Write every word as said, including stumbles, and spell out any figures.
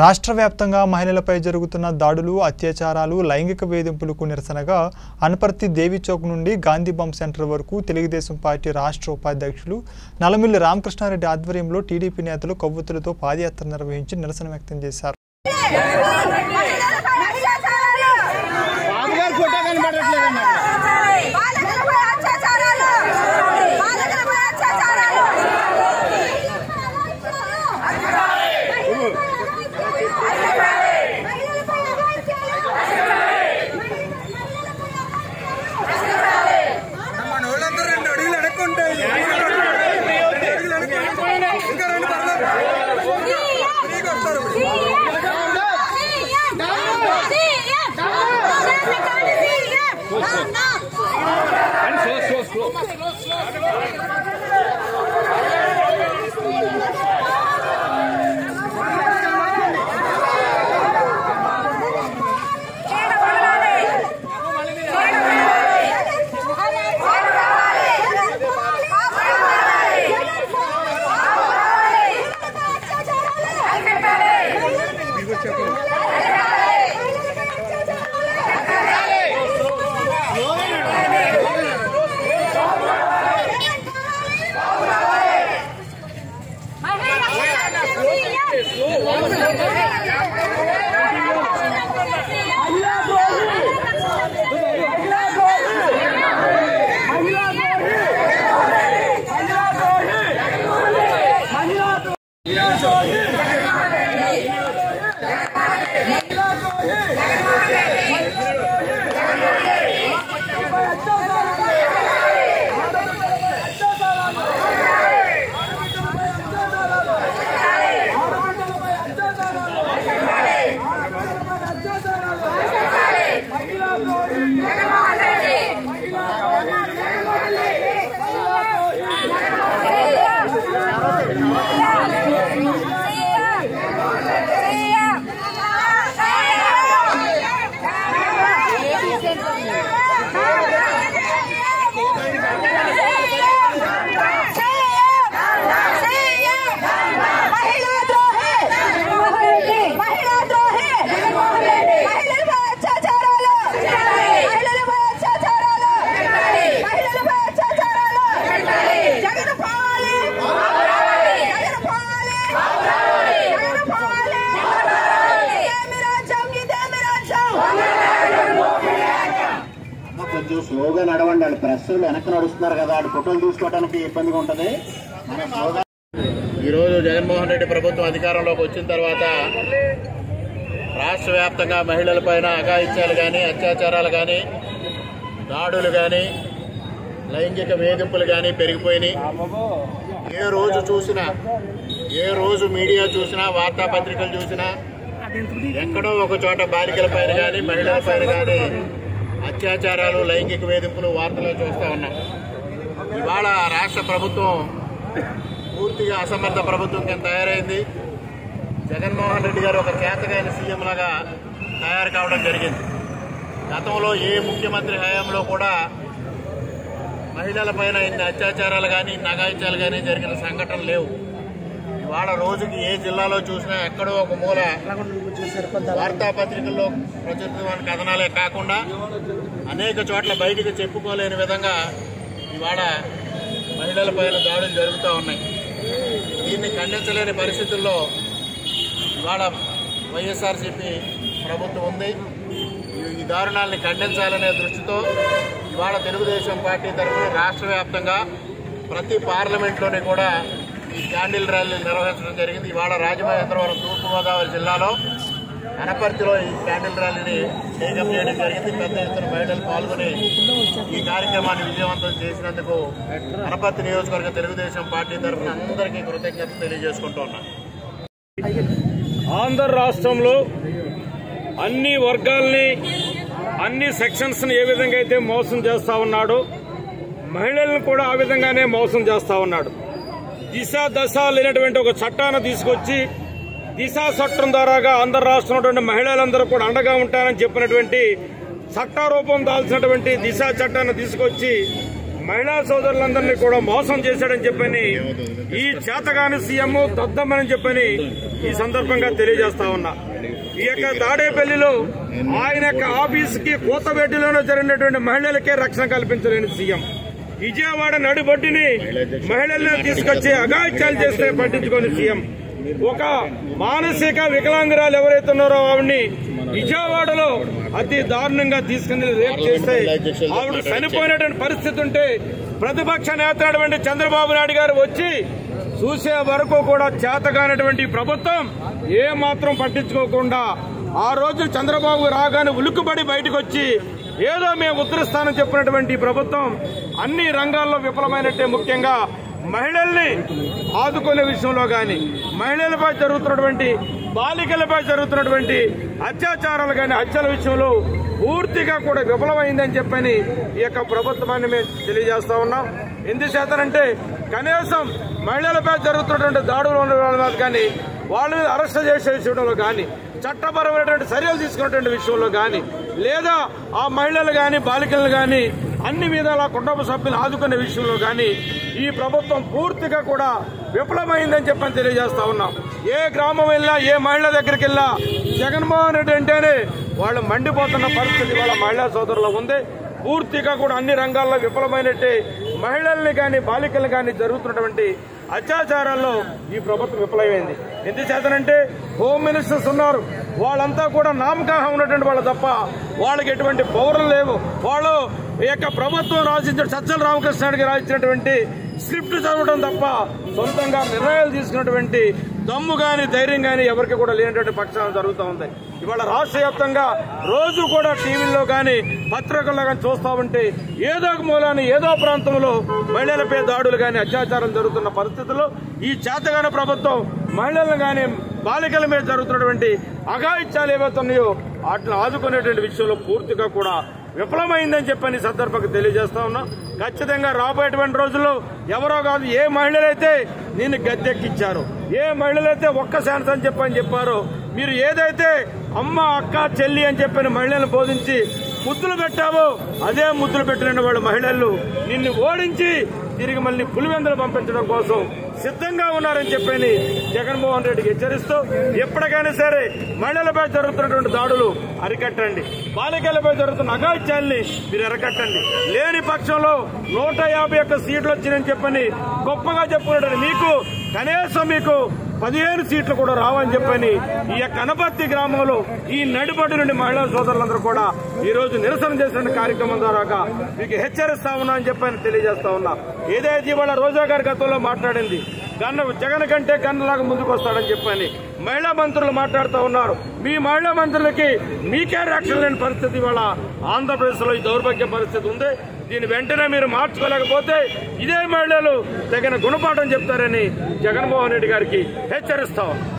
రాష్ట్ర వ్యాప్తంగా మహిళలపై జరుగుతున్న దాడులు అత్యాచారాలు లైంగిక వేధింపులకు నిరసనగా అనపర్తి దేవి చౌక్ నుండి గాంధీ బంబ్ సెంటర్ వరకు తెలుగుదేశం పార్టీ రాష్ట్ర ఉపాధ్యక్షులు నలమిల్లి రామకృష్ణ రెడ్డి ఆధ్వర్యంలో టీడీపీ నేతలు కొవ్వొత్తులతో పాదయాత్ర నిర్వహించి నిరసన వ్యక్తం చేశారు. స్లోగా నడవండి, వాళ్ళు ప్రెస్ వెనక నడుస్తున్నారు కదా, వాళ్ళు ఫోటోలు తీసుకోవడానికి ఇబ్బందిగా ఉంటుంది. ఈరోజు జగన్మోహన్ రెడ్డి ప్రభుత్వం అధికారంలోకి వచ్చిన తర్వాత రాష్ట్ర వ్యాప్తంగా మహిళలపైన అఘాయిత్యాలు కానీ అత్యాచారాలు కానీ దాడులు కానీ లైంగిక వేధింపులు కానీ పెరిగిపోయినాయి. ఏ రోజు చూసినా, ఏ రోజు మీడియా చూసినా, వార్తాపత్రికలు చూసినా ఎక్కడో ఒక చోట బాలికలపైన కానీ మహిళలపైన కానీ అత్యాచారాలు లైంగిక వేధింపులు వార్తల్లో చూస్తూ ఉన్నాం. ఇవాళ రాష్ట్ర ప్రభుత్వం పూర్తిగా అసమర్థ ప్రభుత్వం కింద తయారైంది. జగన్మోహన్ రెడ్డి గారు ఒక చేతకైన సీఎం లాగా తయారు కావడం జరిగింది. గతంలో ఏ ముఖ్యమంత్రి హయాంలో కూడా మహిళల పైన ఇన్ని అత్యాచారాలు కానీ ఇన్ని అఘాయిత్యాలు కానీ జరిగిన సంఘటనలు లేవు. ఇవాళ రోజుకి ఏ జిల్లాలో చూసినా ఎక్కడో ఒక మూల వార్తాపత్రికల్లో ప్రచురితమైన కథనాలే కాకుండా అనేక చోట్ల బయటికి చెప్పుకోలేని విధంగా ఇవాళ మహిళలపైన దాడులు జరుగుతూ ఉన్నాయి. దీన్ని ఖండించలేని పరిస్థితుల్లో ఇవాళ వైఎస్ఆర్సీపీ ప్రభుత్వం ఉంది. ఈ దారుణాలను ఖండించాలనే దృష్టితో ఇవాళ తెలుగుదేశం పార్టీ తరఫున రాష్ట్ర వ్యాప్తంగా ప్రతి పార్లమెంట్లోనే కూడా ఈ క్యాండిల్ ర్యాలీలు నిర్వహించడం జరిగింది. ఇవాళ రాజమహేంద్రవరం తూర్పుగోదావరి జిల్లాలో అనపర్తిలో ఈ క్యాండిల్ ర్యాలీని టేకప్ చేయడం జరిగింది. పెద్ద ఎత్తున మహిళలు పాల్గొని ఈ కార్యక్రమాన్ని విజయవంతం చేసినందుకు అనపర్తి నియోజకవర్గ తెలుగుదేశం పార్టీ తరఫున అందరికీ కృతజ్ఞతలు తెలియజేసుకుంటూ ఉన్నాను. ఆంధ్ర రాష్ట్రంలో అన్ని వర్గాల్ని, అన్ని సెక్షన్స్ని ఏ విధంగా అయితే మోసం చేస్తా ఉన్నాడు, మహిళలను కూడా ఆ విధంగానే మోసం చేస్తా ఉన్నాడు. దిశ దశ లేనటువంటి ఒక చట్టాన్ని తీసుకొచ్చి దిశా చట్టం ద్వారాగా ఆంధ్ర రాష్ట్రంలో మహిళలందరూ కూడా అండగా ఉంటానని చెప్పినటువంటి చట్టారూపం దాల్చినటువంటి దిశా చట్టాన్ని తీసుకొచ్చి మహిళా సోదరులందరినీ కూడా మోసం చేశాడని చెప్పని, ఈ చేతగాని సీఎం దద్దమని చెప్పని ఈ సందర్భంగా తెలియజేస్తా ఉన్నా. ఈ యొక్క తాడేపల్లిలో ఆయన యొక్క ఆఫీస్ కి కోతబెట్టిలోనూ జరిగినటువంటి మహిళలకే రక్షణ కల్పించలేని సీఎం, విజయవాడ నడిబొడ్డుని మహిళలను తీసుకొచ్చి అఘాయిత్యాలు చేస్తే పట్టించుకోని సీఎం, ఒక మానసిక వికలాంగురాలు ఎవరైతే ఉన్నారో ఆవిడ్ని విజయవాడలో అతి దారుణంగా తీసుకుని రేపు చేస్తే ఆవిడ చనిపోయినటువంటి పరిస్థితి ఉంటే ప్రతిపక్ష నేత అయినటువంటి చంద్రబాబు నాయుడు గారు వచ్చి చూసే వరకు కూడా చేతగానటువంటి ప్రభుత్వం ఏమాత్రం పట్టించుకోకుండా ఆ రోజు చంద్రబాబు రాగానే ఉలుక్కుబడి బయటకు వచ్చి ఏదో మేము ఉద్ధరిస్తానని చెప్పినటువంటి ప్రభుత్వం అన్ని రంగాల్లో విఫలమైనట్టే. ముఖ్యంగా మహిళల్ని ఆదుకునే విషయంలో కానీ, మహిళలపై జరుగుతున్నటువంటి, బాలికలపై జరుగుతున్నటువంటి అత్యాచారాలు కానీ, హత్యల విషయంలో పూర్తిగా కూడా విఫలమైందని చెప్పని ఈ యొక్క ప్రభుత్వాన్ని మేము తెలియజేస్తా ఉన్నాం. ఎందుచేతనంటే కనీసం మహిళలపై జరుగుతున్నటువంటి దాడులు ఉండడం కానీ, వాళ్ళని అరెస్ట్ చేసే విషయంలో కానీ, చట్టపరమైనటువంటి చర్యలు తీసుకున్నటువంటి విషయంలో కానీ, లేదా ఆ మహిళలు కానీ బాలికలు కానీ అన్ని విధాల కుటుంబ సభ్యులు ఆదుకునే విషయంలో కానీ ఈ ప్రభుత్వం పూర్తిగా కూడా విఫలమైందని చెప్పని తెలియజేస్తా ఉన్నాం. ఏ గ్రామం వెళ్ళినా, ఏ మహిళ దగ్గరికి వెళ్ళినా జగన్మోహన్ రెడ్డి అంటేనే వాళ్ళు మండిపోతున్న పరిస్థితి వాళ్ళ మహిళా సోదరులు ఉంది. పూర్తిగా కూడా అన్ని రంగాల్లో విఫలమైనట్టే. మహిళల్ని కానీ బాలికలు కానీ జరుగుతున్నటువంటి అత్యాచారాల్లో ఈ ప్రభుత్వం విఫలమైంది. ఎందుచేతనంటే హోమ్ మినిస్టర్స్ ఉన్నారు, వాళ్ళంతా కూడా నామకాహం ఉన్నటువంటి వాళ్ళు తప్ప వాళ్ళకి ఎటువంటి పౌరులు లేవు. వాళ్ళు ఈ యొక్క ప్రభుత్వం రాసించిన సజ్జల రామకృష్ణారెడ్డికి రాయించినటువంటి స్క్రిప్ట్ చదవడం తప్ప సొంతంగా నిర్ణయాలు తీసుకున్నటువంటి దమ్ము కానీ ధైర్యం కానీ ఎవరికి కూడా లేనటువంటి పక్షాలు జరుగుతూ ఉంది. ఇవాళ రాష్ట్ర వ్యాప్తంగా రోజు కూడా టీవీల్లో కానీ పత్రికల్లో కానీ చూస్తూ ఉంటే ఏదో ఒక మూలాన్ని ఏదో ప్రాంతంలో మహిళలపై దాడులు కానీ అత్యాచారం జరుగుతున్న పరిస్థితుల్లో ఈ చేతగాని ప్రభుత్వం మహిళలను కానీ బాలికల మీద జరుగుతున్నటువంటి అఘాయిత్యాలు ఏవైతున్నాయో వాటిని ఆదుకునేటువంటి విషయంలో పూర్తిగా కూడా విఫలమైందని చెప్పని సందర్భంగా తెలియజేస్తా ఉన్నాం. ఖచ్చితంగా రాబోయేటువంటి రోజుల్లో ఎవరో కాదు, ఏ మహిళలైతే నిన్ను గద్దెక్కిచ్చారు, ఏ మహిళలైతే ఒక్క శాన్స్ అని చెప్పని చెప్పారో, మీరు ఏదైతే అమ్మ అక్క చెల్లి అని చెప్పిన మహిళలను బోధించి ముద్దులు పెట్టావో అదే ముద్దులు పెట్టిన వాళ్ళు మహిళలు నిన్ను ఓడించి తిరిగి మళ్ళీ పులివెందులు పంపించడం కోసం సిద్ధంగా ఉన్నారని చెప్పని జగన్మోహన్ రెడ్డికి హెచ్చరిస్తూ, ఎప్పటికైనా సరే మహిళలపై జరుగుతున్నటువంటి దాడులు అరికట్టండి, బాలికలపై జరుగుతున్న అఘాయిత్యాల్ని మీరు అరికట్టండి. లేని పక్షంలో నూట యాభై ఒక్క సీట్లు వచ్చిందని చెప్పని గొప్పగా చెప్పుకున్నాడు, మీకు కనీసం మీకు పదిహేను సీట్లు కూడా రావని చెప్పని ఈ యొక్క అనపర్తి గ్రామంలో ఈ నడిబడ్డు నుండి మహిళా సోదరులందరూ కూడా ఈ రోజు నిరసన చేసిన కార్యక్రమం ద్వారా మీకు హెచ్చరిస్తా ఉన్నా అని చెప్పని తెలియజేస్తా ఉన్నా. ఏదైతే ఇవాళ రోజా గారి గతంలో మాట్లాడింది, గన్న జగన్ కంటే గన్నలాగా ముందుకు వస్తాడని చెప్పని మహిళా మంత్రులు మాట్లాడుతూ ఉన్నారు. మీ మహిళా మంత్రులకి మీకే రక్షణ లేని పరిస్థితి ఇవాళ ఆంధ్రప్రదేశ్ లో ఈ దౌర్భాగ్య పరిస్థితి ఉంది. దీని వెంటనే మీరు మార్చుకోలేకపోతే ఇదే మహిళలు తగిన గుణపాఠం చెప్తారని జగన్మోహన్ రెడ్డి గారికి హెచ్చరిస్తాం.